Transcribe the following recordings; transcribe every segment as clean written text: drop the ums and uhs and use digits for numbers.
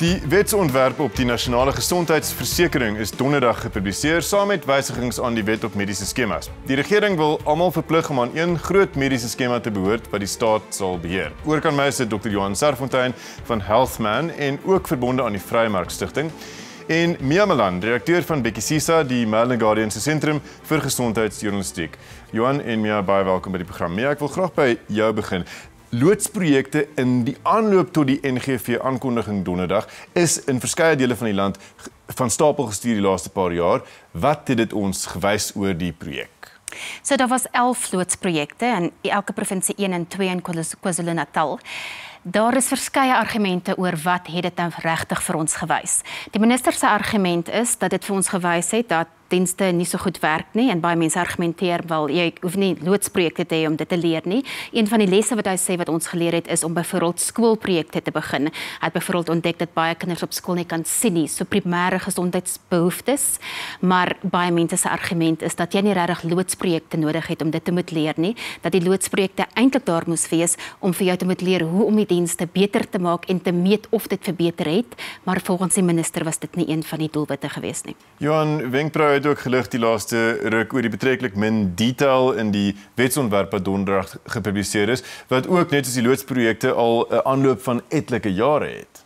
Die wetsontwerp op die nasionale gesondheidsversekering is donderdag gepubliseer saam met wysigings aan die wet op mediese skemas. Die regering wil almal verplig om aan een groot mediese skema te behoort wat die staat sal beheer. Oor kan my sit Dr. Johan Sarfontein van Healthman en ook verbonde aan die Freimarkstichtung. En Mia Malan, redakteur van Becky Sisa, die Medling Guardianse Centrum voor Gezondheitsjournalistiek. Johan en Mia, baie welkom by die program. Mia, ek wil graag by jou begin. Loodsprojekte in die aanloop tot die NGV-aankondiging donderdag is in verskeie dele van die land van stapel gestuur die laaste paar jaar. Wat het dit ons gewys oor die projek? So, daar was 11 loodsprojekte in elke provinsie 1 en 2 in KwaZulu-Natal. Daar is verskeie argumente oor wat het dit dan regtig vir ons gewys. Die minister se argument is dat dit vir ons gewys het dat dienste nie so goed werk nie en baie mense argumenteer wel jy hoef nie loodsprojekte te hê om dit te leer nie. Een van die lesse wat hy sê wat ons geleer het is om byvoorbeeld skoolprojekte te begin. Hy het byvoorbeeld ontdek dat baie kinders op skool nie kan sien nie, so primêre gesondheidsbehoeftes, maar baie mense se argument is dat jy nie regtig loodsprojekte nodig het om dit te moet leer nie, dat die loodsprojekte eintlik daar moes wees om vir jou te moet leer hoe om die dienste beter te maak en te meet of dit verbeter het, maar volgens die minister was dit nie een van die doelwitte gewees nie. Johann Winkbräu het ook gelig die laaste ruk oor die betreklik min detail in die wetsontwerp wat donderdag gepubliseer is, wat ook net soos die loodsprojekte al 'n aanloop van etlike jare het.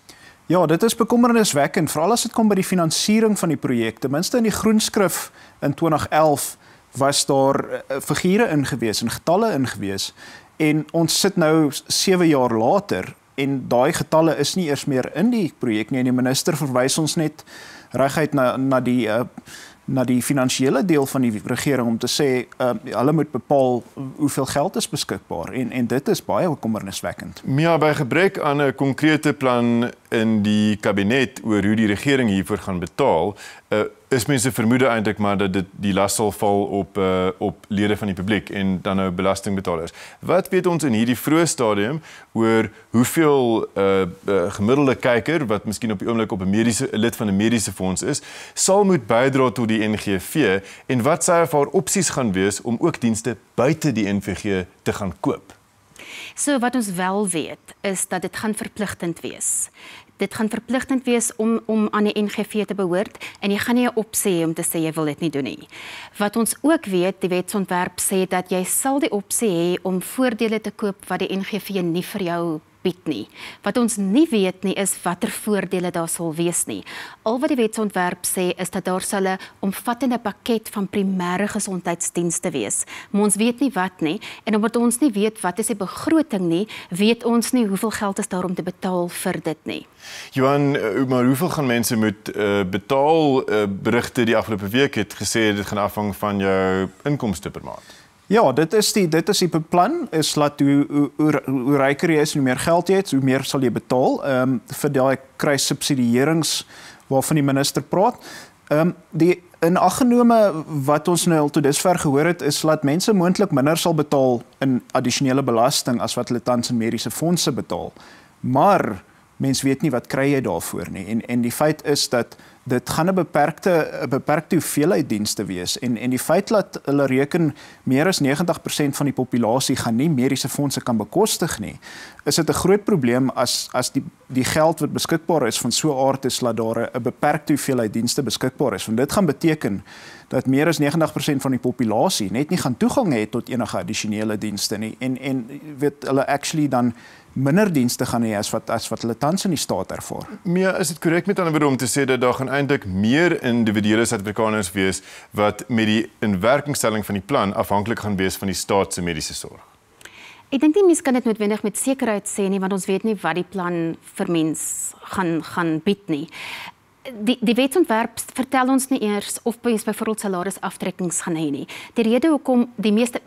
Ja, dit is bekommerniswekkend, veral as dit kom by die finansiering van die projek. Ten minste in die groenskrif in 2011 was daar figure ingewees en getalle ingewees. En ons sit nou 7 jaar later en daai getalle is nie eers meer in die projek nie en die minister verwys ons net reguit na die finansiële deel van die regering om te sê hulle moet bepaal hoeveel geld is beskikbaar en dit is baie bekommerniswekkend. Mia, by gebrek aan 'n konkrete plan in die kabinet oor hoe die regering hiervoor gaan betaal, is mense vermoede eintlik maar dat dit die las sal val op lede van die publiek en dan nou belastingbetalers. Wat weet ons in hierdie vroeë stadium oor hoeveel gemiddelde kyker wat miskien op die oomblik op 'n lid van 'n mediese fonds is, sal moet bydra tot die NGV en wat sy of haar opsies gaan wees om ook dienste buite die NVG te gaan koop? So wat ons wel weet is dat dit gaan verpligtend wees. Dit gaan verpligtend wees om aan die NGV te behoort en jy gaan nie 'n opsie hê om te sê jy wil dit nie doen nie. Wat ons ook weet, die wetsontwerp sê dat jy sal die opsie hê om voordele te koop wat die NGV nie vir jou bied nie. Wat ons nie weet nie is watter voordele daar sal wees nie. Al wat die wetsontwerp sê is dat daar sal 'n omvattende pakket van primêre gesondheidsdienste wees. Maar ons weet nie wat nie en omdat ons nie weet wat is die begroting nie, weet ons nie hoeveel geld is daar om te betaal vir dit nie. Johan, maar hoeveel gaan mense moet betaal? Berigte die afgelope week het gesê dit gaan afhang van jou inkomste per maand. Ja, dit is die beplan, is dat hoe ryker jy is, hoe meer geld jy het, hoe meer sal jy betaal vir die kruissubsidierings waarvan die minister praat. Die inaggenome wat ons nou al tot dusver gehoor het, is dat mense moontlik minder sal betaal in addisionele belasting as wat hulle tans in mediese fondse betaal. Maar mens weet nie wat kry jy daarvoor nie. En die feit is dat dit gaan 'n beperkte hoeveelheid dienste wees. En die feit dat hulle reken meer as 90% van die populasie gaan nie mediese fondse kan bekostig nie, is dit 'n groot probleem as die geld wat beskikbaar is van so 'n aard is dat daar 'n beperkte hoeveelheid dienste beskikbaar is. Want dit gaan beteken dat meer as 90% van die populasie net nie gaan toegang hê tot enige addisionele dienste nie. En weet hulle actually dan minder dienste gaan hê as wat hulle tans in die staat ervaar. Mia, is dit korrek met ander woorde om te sê dat daar gaan eintlik meer individuele Suid-Afrikaners wees wat met die inwerkingstelling van die plan afhanklik gaan wees van die staat se mediese sorg? Ek dink nie mens kan dit noodwendig met sekerheid sê nie, want ons weet nie wat die plan vir mens gaan bied nie. Die wetsontwerp vertel ons nie eers of mens byvoorbeeld salarisafttrekkings gaan hê nie. Die rede hoekom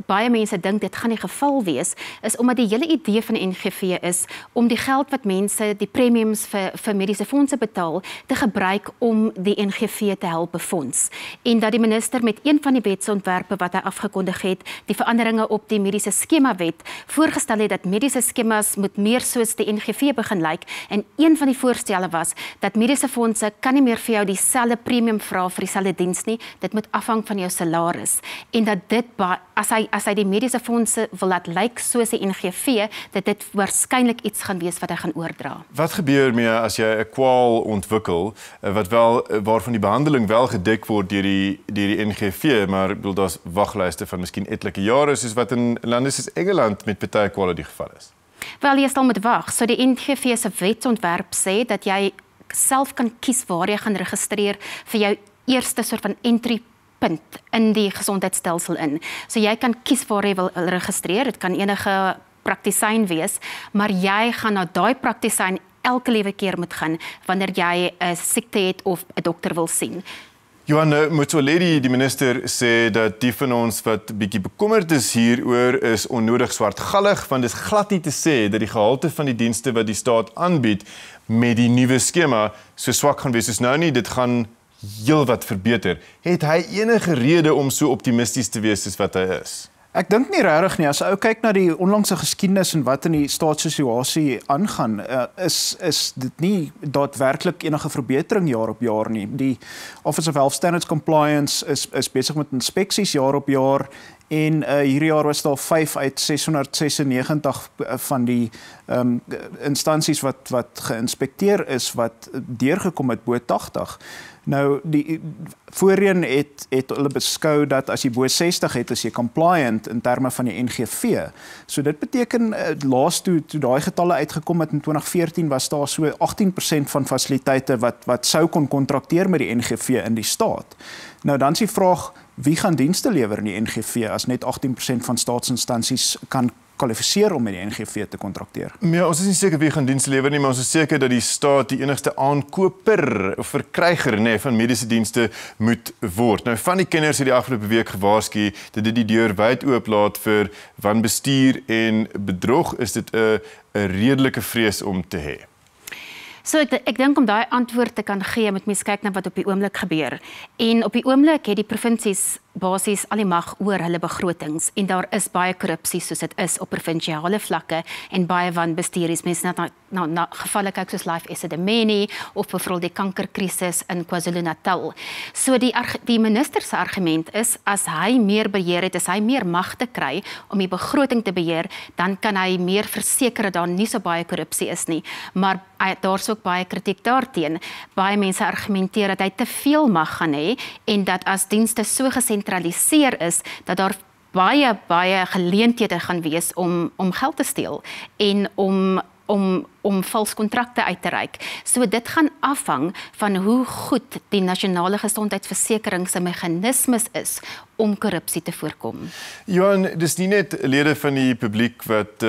baie mense dink dit gaan die geval wees, is omdat die hele idee van die NGV is om die geld wat mense, die premiums vir mediese fondse betaal, te gebruik om die NGV te help befonds. En dat die minister met een van die wetsontwerpe wat hy afgekondig het, die veranderinge op die mediese skemawet, voorgestel het dat mediese skemas moet meer soos die NGV begin lyk en een van die voorstelle was dat mediese fondse kan kan nie meer vir jou dieselfde premium vra vir dieselfde diens nie. Dit moet afhang van jou salaris. En dat dit as hy die mediese fondse wil laat lyk soos die NGV, dat dit waarskynlik iets gaan wees wat hy gaan oordra. Wat gebeur mee as jy 'n kwaal ontwikkel wat wel waarvan die behandeling wel gedek word deur die NGV, maar ek bedoel daar's waglyste van miskien etlike jare soos wat in lande soos Engeland met party kwale die geval is? Wel, jy sal moet wag. So die NGV se wetsontwerp sê dat jy self kan kies waar jy gaan registreer vir jou eerste soort van entry punt in die gesondheidsstelsel in. So jy kan kies waar jy wil registreer. Dit kan enige praktisyn wees, maar jy gaan na daai praktisyn elke lewe keer moet gaan wanneer jy 'n siekte het of 'n dokter wil sien. Johan, Motsoaledi, die minister, sê dat die van ons wat bietjie bekommerd is hieroor is onnodig swartgallig, want dit is glad nie te sê dat die gehalte van die dienste wat die staat aanbied met die nuwe skema so swak gaan wees soos nou nie. Dit gaan heel wat verbeter. Het hy enige rede om so optimisties te wees soos wat hy is? Ek dink nie regtig nie. As ou kyk na die onlangse geskiedenis en wat in die staatssituasie aangaan, is dit nie daadwerklik enige verbetering jaar op jaar nie. Die Office of Health Standards Compliance is besig met inspeksies jaar op jaar. En hierdie jaar was daar 5 uit 696 van die instansies wat geïnspekteer is, wat deurgekom het bo 80. Nou, voorheen het hulle beskou dat as jy bo 60 het, is jy compliant in terme van die NGV. So dit beteken, laas toe daai getalle uitgekom het in 2014, was daar so 18% van fasiliteite wat sou kon kontrakteer met die NGV in die staat. Nou, dan is die vraag, wie gaan dienste lewer in die NGV as net 18% van staatsinstansies kan kwalifiseer om met die NGV te kontrakteer? Ja, ons is nie seker wie gaan dienste lewer nie, maar ons is seker dat die staat die enigste aankoper of verkryger van mediese dienste moet word. Nou, van die kenners het die afgelope week gewaarsku dat dit die deur wyd oop laat vir wanbestuur en bedrog. Is dit 'n redelike vrees om te hê? So ek dink om daai antwoord te kan gee, moet mens kyk na wat op die oomblik gebeur. En op die oomblik het die provinsies basies al die mag oor hulle begrotings en daar is baie korrupsie soos dit is op provinsiale vlakke en baie wanbestuur. Mense na gevalle kyk soos Life Esidimeni of byvoorbeeld die kankerkrisis in KwaZulu-Natal. So die minister se argument is, as hy meer beheer het, as hy meer mag te kry om die begroting te beheer, dan kan hy meer verseker dat daar nie so baie korrupsie is nie. Maar daar's ook baie kritiek daarteen. Baie mense argumenteer dat hy te veel mag gaan hê en dat as dienste so gesien is, dat daar baie geleenthede gaan wees om geld te steel en om vals kontrakte uit te reik. So dit gaan afhang van hoe goed die nasionale gesondheidsversekering se meganismes is om korrupsie te voorkom. Johan, dis nie net lede van die publiek wat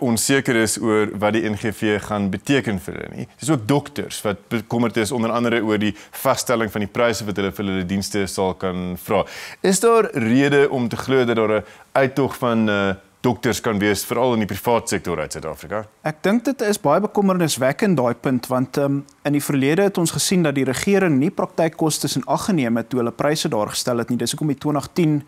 onseker is oor wat die NGV gaan beteken vir hulle nie. Dis ook dokters wat bekommerd is onder andere oor die vaststelling van die pryse wat hulle vir hulle dienste sal kan vra. Is daar rede om te glo dat daar 'n uittog van dokters kan wees, veral in die privaat sektor uit Suid-Afrika? Ek dink dit is baie bekommerniswekkend daai punt, want in die verlede het ons gesien dat die regering nie praktykkoste in ag geneem het toe hulle pryse daar gestel het nie. Dis hoekom die 2010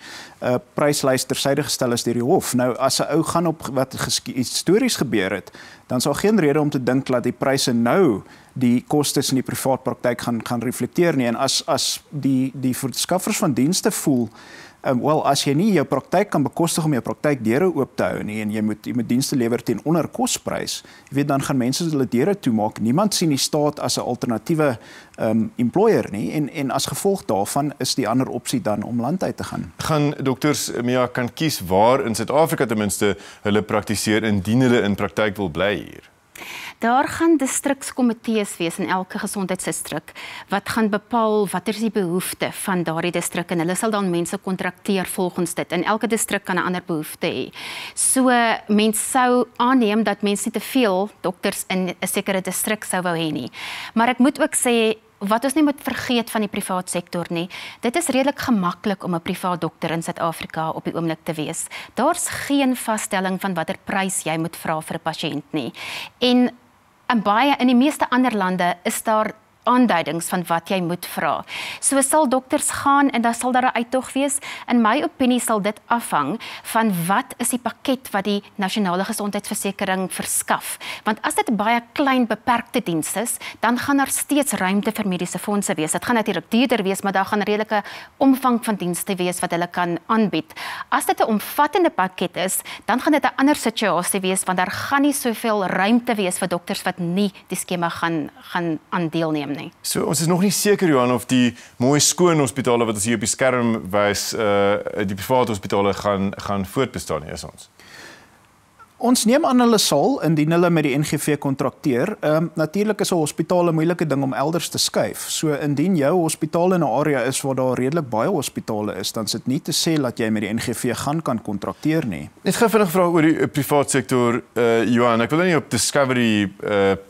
pryslys tersyde gestel is deur die hof. Nou, as 'n ou gaan op wat histories gebeur het, dan sal geen rede om te dink dat die pryse nou die kostes in die privaat praktyk gaan reflekteer nie. En as die verskaffers van dienste voel, wel, as jy nie jou praktyk kan bekostig om jou praktyk deure oop te hou nie en jy moet dienste lewer teen onder kosprys, jy weet, dan gaan mense hulle deure toemaak. Niemand sien die staat as 'n alternatiewe employer nie en as gevolg daarvan is die ander opsie dan om land uit te gaan. Gaan dokters, Mia, kan kies waar in Suid-Afrika ten minste hulle praktiseer indien hulle in praktyk wil bly hier? Daar gaan distrikskomitees wees in elke gesondheidsdistrik wat gaan bepaal wat is die behoefte van daardie distrik en hulle sal dan mense kontrakteer volgens dit. En elke distrik kan 'n ander behoefte hê. So mens sou aanneem dat mense nie te veel dokters in 'n sekere distrik sou wou hê nie. Maar ek moet ook sê, wat ons nie moet vergeet van die privaat sektor nie, dit is redelik gemaklik om 'n privaat dokter in Suid-Afrika op die oomblik te wees. Daar's geen vaststelling van watter prys jy moet vra vir 'n pasiënt nie. En in die meeste ander lande is daar aanduidings van wat jy moet vra. So sal dokters gaan en daar sal daar 'n uittog wees. In my opinie sal dit afhang van wat is die pakket wat die nasionale gesondheidsversekering verskaf. Want as dit baie klein beperkte diens is, dan gaan daar steeds ruimte vir mediese fondse wees. Dit gaan natuurlik duurder wees, maar daar gaan 'n redelike omvang van dienste wees wat hulle kan aanbied. As dit 'n omvattende pakket is, dan gaan dit 'n ander situasie wees want daar gaan nie soveel ruimte wees vir dokters wat nie die skema gaan aan deelneem nie. So ons is nog nie seker Johan of die mooi skoon hospitale wat ons hier op die skerm wys, die private hospitale gaan voortbestaan nie, is ons. Ons neem aan hulle sal, indien hulle met die NGV kontrakteer. Natuurlik is 'n hospitaal 'n moeilike ding om elders te skuif. So indien jou hospitaal in 'n area is waar daar redelik baie hospitale is, dan is dit nie te sê dat jy met die NGV kan kontrakteer nie. Net gou vinnig vraag oor die privaat sektor, Johan. Ek wil nie op Discovery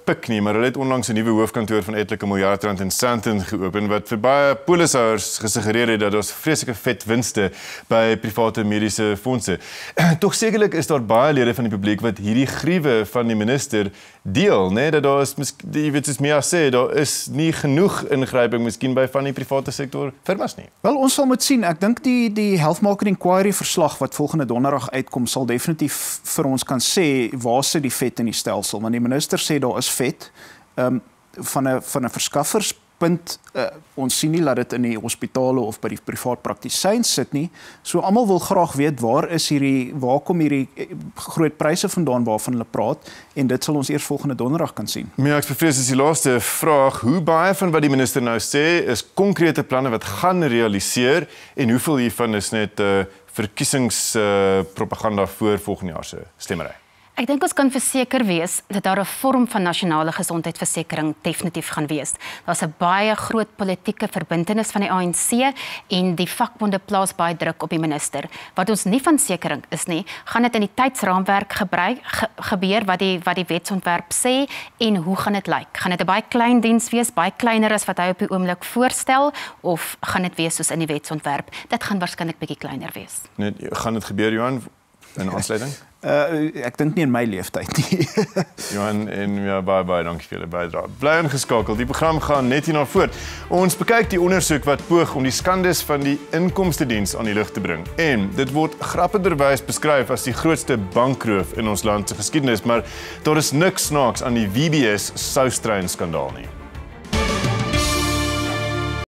pik nie, maar hulle het onlangs 'n nuwe hoofkantoor van etlike miljard rand in Sandton geopen wat vir baie polishouers gesuggereer het dat daar vreeslike vet winste by private mediese fondse. Tog sekerlik is daar baie lede van die publiek wat hierdie griewe van die minister deel, né? Dat daar is, jy weet soos Mia sê, daar is nie genoeg ingryping miskien by van die private sektor firmas nie. Wel, ons sal moet sien. Ek dink die Health Market Inquiry verslag wat volgende donderdag uitkom sal definitief vir ons kan sê waar sit die vet in die stelsel, want die minister sê daar is vet van 'n verskafferspunt. Ons sien nie dat dit in die hospitale of by die privaat praktisyns sit nie. So almal wil graag weet waar kom hierdie groot pryse vandaan waarvan hulle praat, en dit sal ons eers volgende donderdag kan sien. Maar ek bevrees is die laaste vraag, hoe baie van wat die minister nou sê is konkrete planne wat gaan realiseer en hoeveel hiervan is net verkiesingspropaganda voor volgende jaar se stemmery? Ek dink ons kan verseker wees dat daar 'n vorm van nasionale gesondheidsversekering definitief gaan wees. Daar's 'n baie groot politieke verbintenis van die ANC en die vakbonde plaas baie druk op die minister. Wat ons nie van seker is nie, gaan dit in die tydsraamwerk gebeur wat die wetsontwerp sê en hoe gaan dit lyk? Gaan dit 'n baie klein diens wees, baie kleiner as wat hy op die oomblik voorstel, of gaan dit wees soos in die wetsontwerp? Dit gaan waarskynlik bietjie kleiner wees. Net, gaan dit gebeur, Johan, in aansluiting? Ek dink nie in my leeftyd nie. Johan en ja, baie dankie vir julle bydrae. Bly ingeskakel, die program gaan net hierna voort. Ons bekyk die ondersoek wat poog om die skandes van die inkomstediens aan die lig te bring. En dit word grappenderwys beskryf as die grootste bankroof in ons land se geskiedenis, maar daar is niks snaaks aan die VBS-Suistrain-Skandal nie.